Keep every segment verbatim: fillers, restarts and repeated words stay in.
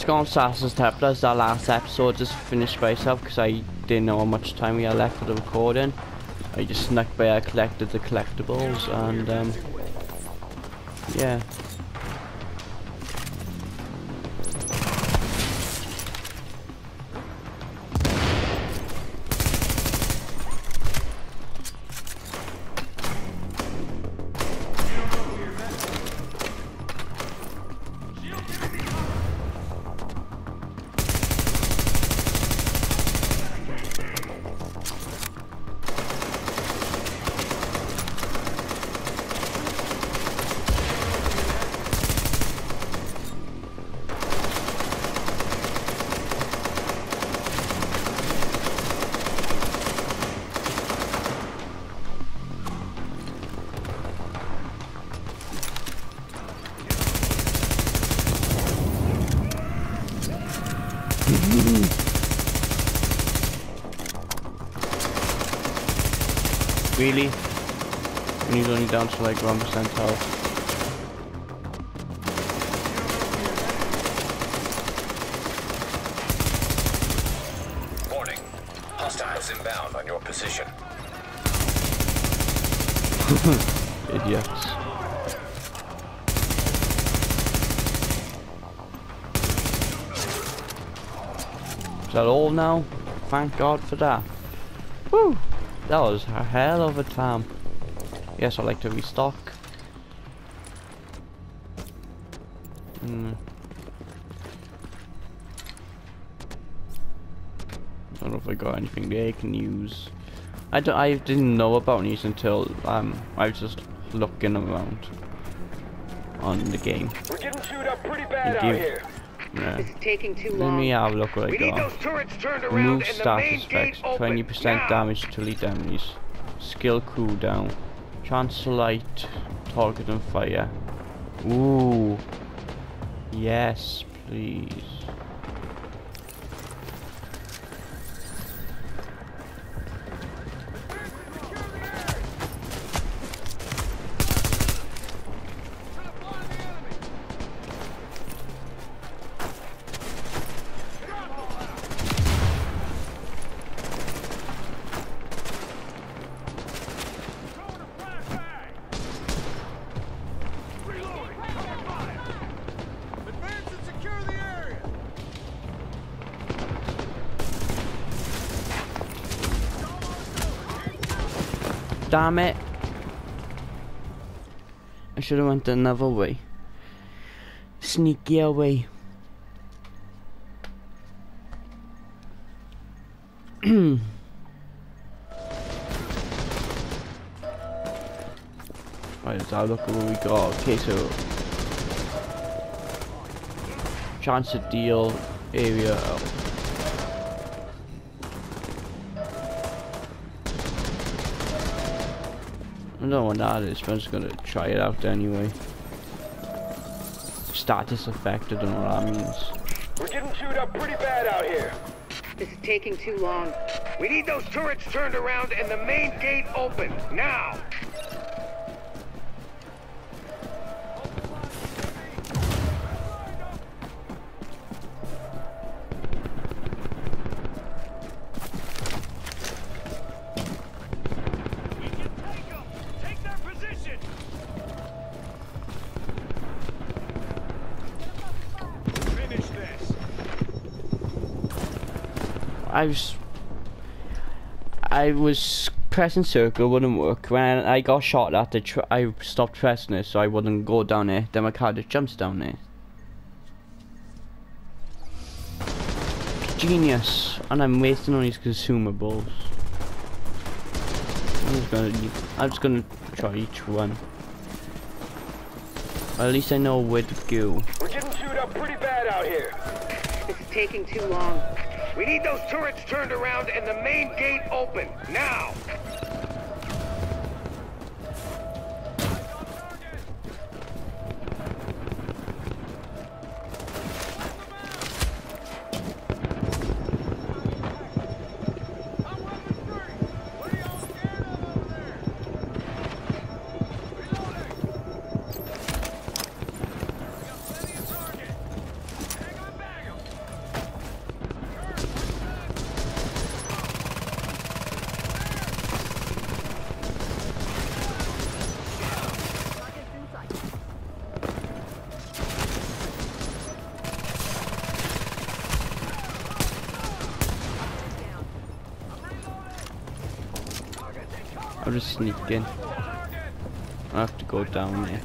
was going Assassin's Teplas. That last episode just finished by itself because I didn't know how much time we had left for the recording. I just snuck by, I collected the collectibles, and um, yeah. Really? And he's only down to like one percent health. Warning. Hostiles inbound on your position. Idiots. Is that all now? Thank God for that. Woo! That was a hell of a time. Yes, I like to restock. Mm. I don't know if I got anything there I can use. I don't. I didn't know about these until um I was just looking around on the game. We're getting chewed up pretty bad out here. Yeah. It's taking too long. Let me have a look what I got. Remove staff effects. twenty percent damage to lead enemies. Skill cooldown. Chance to light. Target and fire. Ooh. Yes, please. Damn it! I should have went another way. Sneaky away. Right, let's have a look at what we got. Okay, so chance to deal area out. I don't know what that is, but I'm just gonna try it out anyway. Status effect, I don't know what that means. We're getting chewed up pretty bad out here. This is taking too long. We need those turrets turned around and the main gate open, now! I was I was pressing circle, wouldn't work. When I got shot at, the tr I stopped pressing it so I wouldn't go down there. Then my car just jumps down there. Genius. And I'm wasting on these consumables. I'm just gonna I'm just gonna try each one. Or at least I know where to go. We're getting chewed up pretty bad out here. This is taking too long. We need those turrets turned around and the main gate open, now! I'll just sneak in. I have to go down there.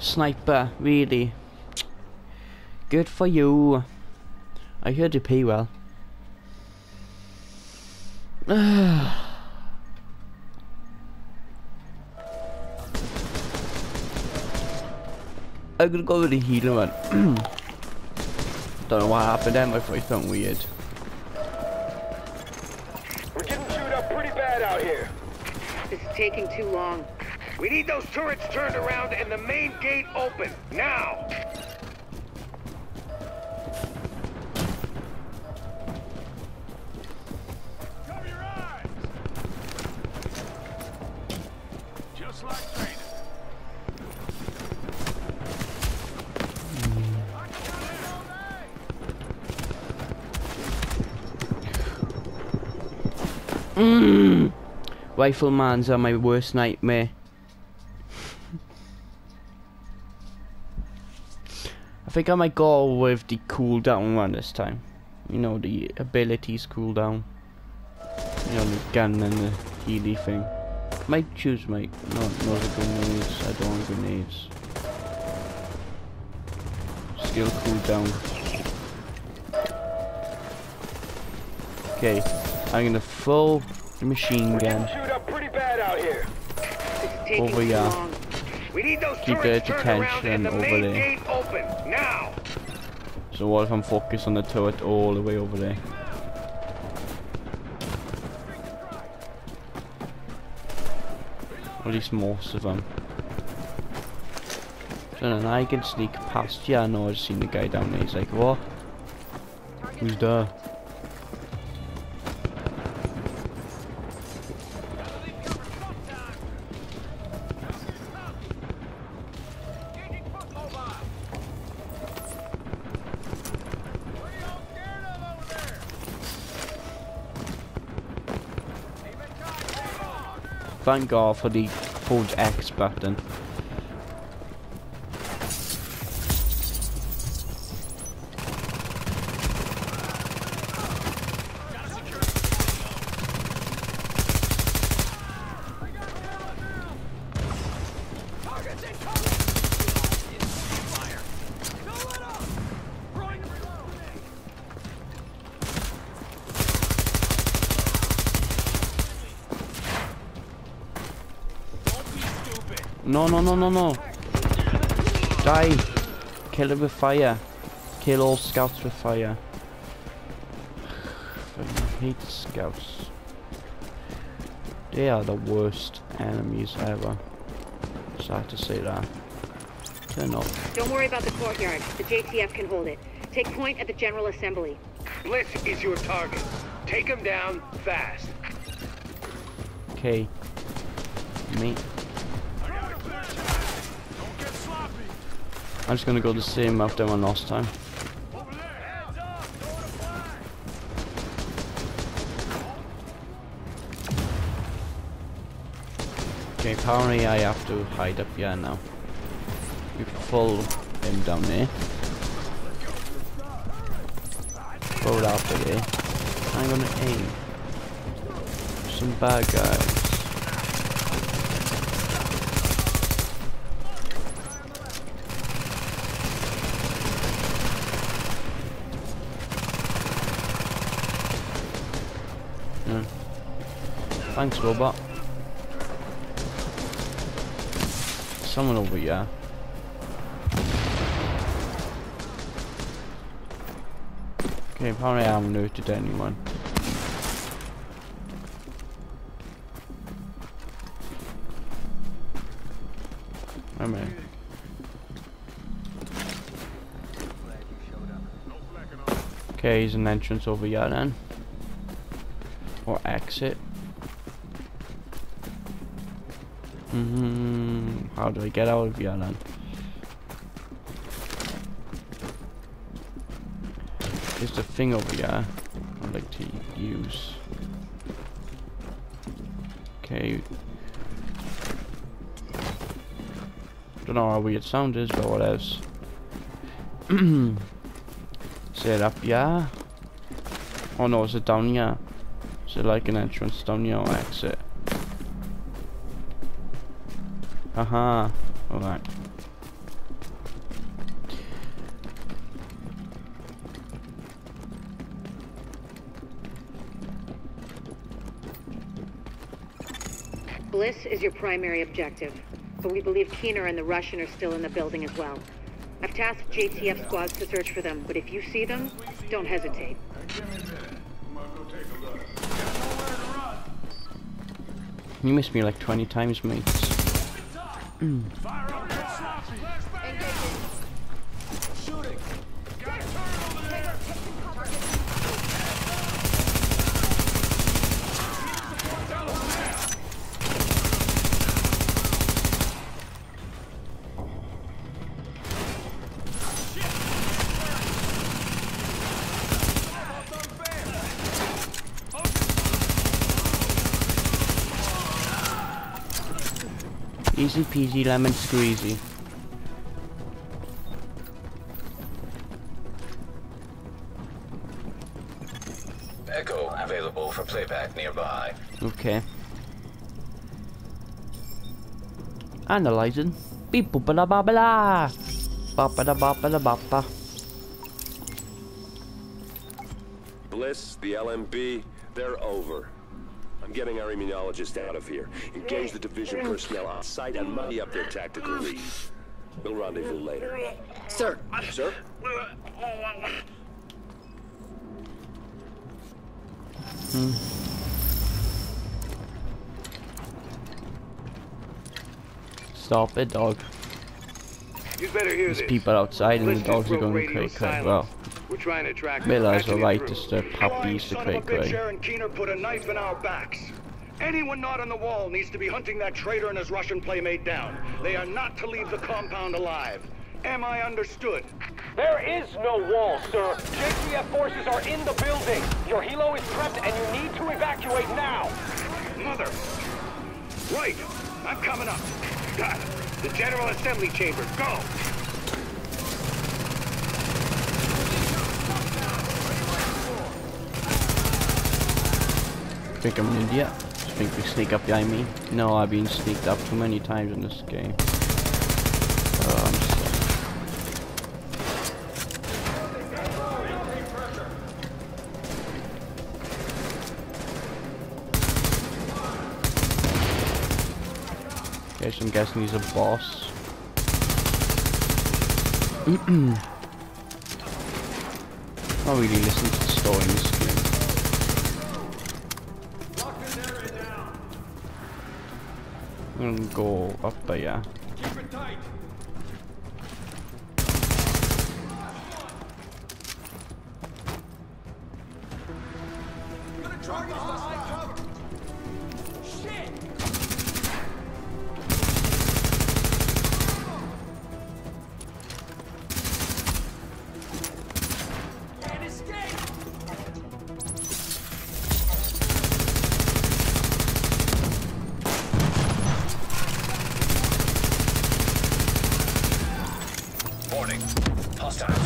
Sniper, really. Good for you. I heard you pay well. I'm gonna go with the healer one. Don't know what happened then, my voice sounded weird. We're getting chewed up pretty bad out here. This is taking too long. We need those turrets turned around and the main gate open, now! Cover your eyes! Just like training. Mm. Riflemans are my worst nightmare. I think I might go with the cooldown one this time. You know, the abilities cooldown. You know, the gun and the healy thing. Might choose my no no the grenades. I don't want grenades. Skill cooldown. Okay, I'm gonna full machine gun. Shoot up pretty bad out here. Over here. We need those Keep turrets the attention the over there. Open, now. So what if I'm focused on the turret all the way over there? Or at least most of them. So then I can sneak past. Yeah, I know I've seen the guy down there. He's like, what? Who's there? Thank God for the Forge X button. No, no, no, no, no. Die. Kill it with fire. Kill all scouts with fire. I hate scouts. They are the worst enemies ever. Sad to say that. Turn off. Don't worry about the courtyard. The J T F can hold it. Take point at the General Assembly. Bliss is your target. Take him down fast. Okay. Me. I'm just gonna go the same map that I went last time. Okay, apparently I have to hide up here now. We pull him down there. Pull it out of there. I'm gonna aim. Some bad guys. Thanks, robot. Someone over here. Okay, apparently I haven't looted anyone. I mean. Okay, there's an entrance over here then. Or exit. Mm-hmm. How do I get out of here then? Here's the thing over here I'd like to use. Okay. Don't know how weird sound is, but what else? Is it up here? Oh no, is it down here? Is it like an entrance down here or exit? Haha, uh-huh. Alright. Bliss is your primary objective, but we believe Keener and the Russian are still in the building as well. I've tasked J T F squads to search for them, but if you see them, don't hesitate. You missed me like twenty times, mate. Easy peasy lemon squeezy. Echo available for playback nearby. Okay. Analyzing. Beep boop da ba ba la. Ba da ba da ba ba. Bliss, the L M B, they're over. I'm getting our immunologist out of here. Engage the division personnel on site and muddy up their tactical lead. We'll rendezvous later. Sir. Sir? Hmm. Stop it, dog. You better hear There's this. People outside and the dogs are going crazy as well. We're trying to track Miller's the rightest of puppies to create great. Sharon Keener put a knife in our backs. Anyone not on the wall needs to be hunting that traitor and his Russian playmate down. They are not to leave the compound alive. Am I understood? There is no wall, sir. J T F forces are in the building. Your helo is prepped and you need to evacuate now. Mother. Right. I'm coming up. Got it. The General Assembly Chamber. Go. I think I'm an idiot. I think we sneak up behind me. No, I've been sneaked up too many times in this game. Oh, I'm stuck. Okay, so I'm guessing he's a boss. Not really listening to the story in this game. And go up there, yeah. Keep it tight. I'm gonna target the high cover. Shit. Can't escape.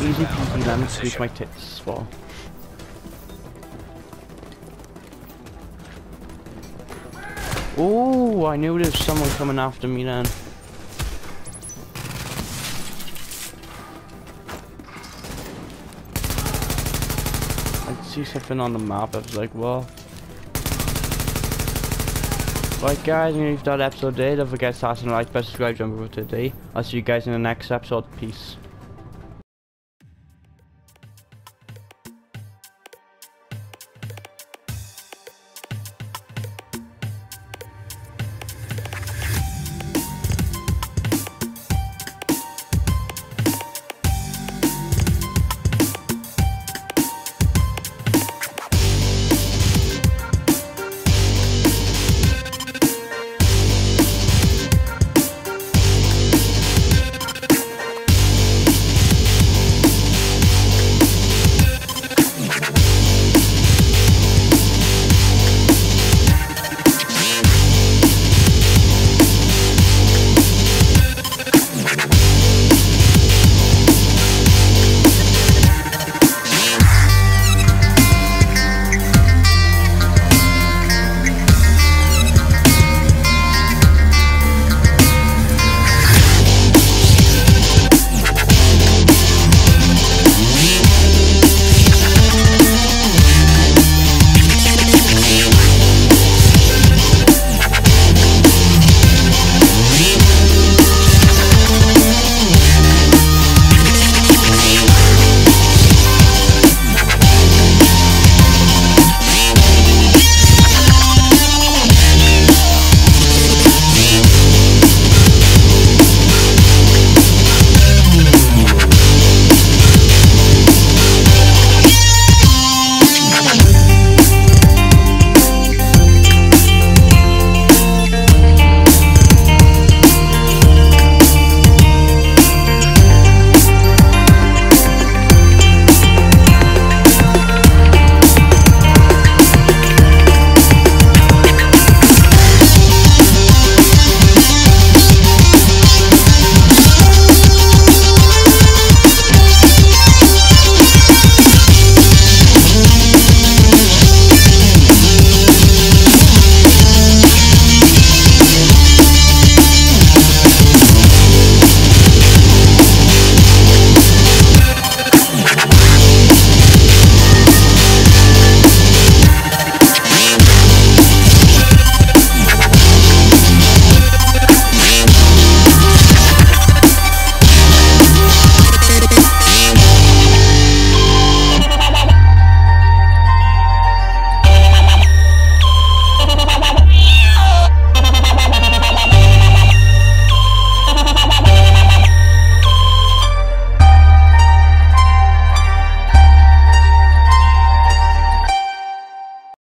Easy peasy lemon squeeze my tits for. Oh, I knew there was someone coming after me then. I'd see something on the map, I was like, well. Right guys, I'm gonna leave that episode there. Don't forget to like, best subscribe, jump over today. I'll see you guys in the next episode. Peace.